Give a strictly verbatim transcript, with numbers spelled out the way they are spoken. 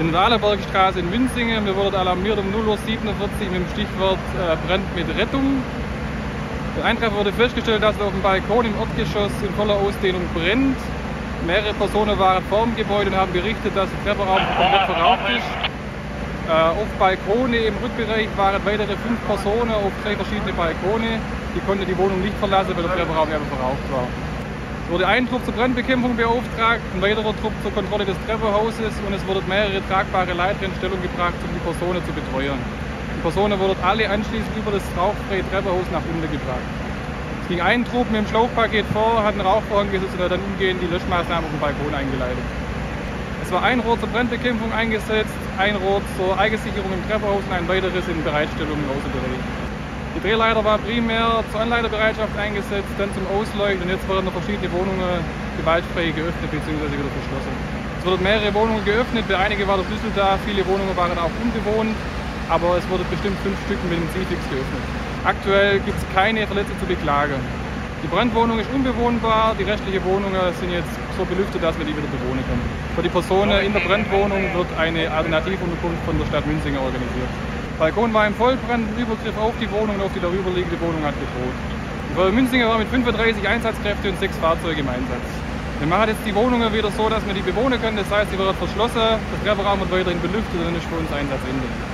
in der Alenbergstraße in Münsingen. Wir wurden alarmiert um null Uhr siebenundvierzig mit dem Stichwort äh, Brand mit Rettung. Der Eintreffen wurde festgestellt, dass es auf dem Balkon im Erdgeschoss in voller Ausdehnung brennt. Mehrere Personen waren vor dem Gebäude und haben berichtet, dass der Treppenraum komplett verraucht ist. Äh, auf Balkone im Rückbereich waren weitere fünf Personen auf drei verschiedene Balkone. Die konnten die Wohnung nicht verlassen, weil der Treppenraum eben verraucht war. Es wurde ein Trupp zur Brandbekämpfung beauftragt, ein weiterer Trupp zur Kontrolle des Treppenhauses und es wurden mehrere tragbare Leiter in Stellung gebracht, um die Personen zu betreuen. Die Personen wurden alle anschließend über das rauchfreie Treppenhaus nach unten gebracht. Es ging ein Trupp mit dem Schlauchpaket vor, hat einen Rauchvorhang gesetzt und hat dann umgehend die Löschmaßnahmen auf dem Balkon eingeleitet. Es war ein Rohr zur Brandbekämpfung eingesetzt, ein Rohr zur Eigensicherung im Treppenhaus und ein weiteres in Bereitstellung im Außenbereich. Die Drehleiter war primär zur Anleiterbereitschaft eingesetzt, dann zum Ausleuchten und jetzt wurden noch verschiedene Wohnungen gewaltfrei geöffnet bzw. wieder verschlossen. Es wurden mehrere Wohnungen geöffnet, bei einigen war der Schlüssel da, viele Wohnungen waren auch unbewohnt, aber es wurden bestimmt fünf Stück mit dem C E T X geöffnet. Aktuell gibt es keine Verletzten zu beklagen. Die Brandwohnung ist unbewohnbar, die restlichen Wohnungen sind jetzt so belüftet, dass wir die wieder bewohnen können. Für die Personen in der Brandwohnung wird eine Alternativunterkunft von der Stadt Münsingen organisiert. Der Balkon war im Vollbrand, ein Übergriff auf die Wohnung und auf die darüberliegende Wohnung hat gedroht. Die Feuerwehr Münsingen war mit fünfunddreißig Einsatzkräften und sechs Fahrzeugen im Einsatz. Wir machen jetzt die Wohnungen wieder so, dass wir die bewohnen können, das heißt, sie werden verschlossen, das Treppenraum wird weiterhin belüftet und dann ist für uns Einsatz Ende.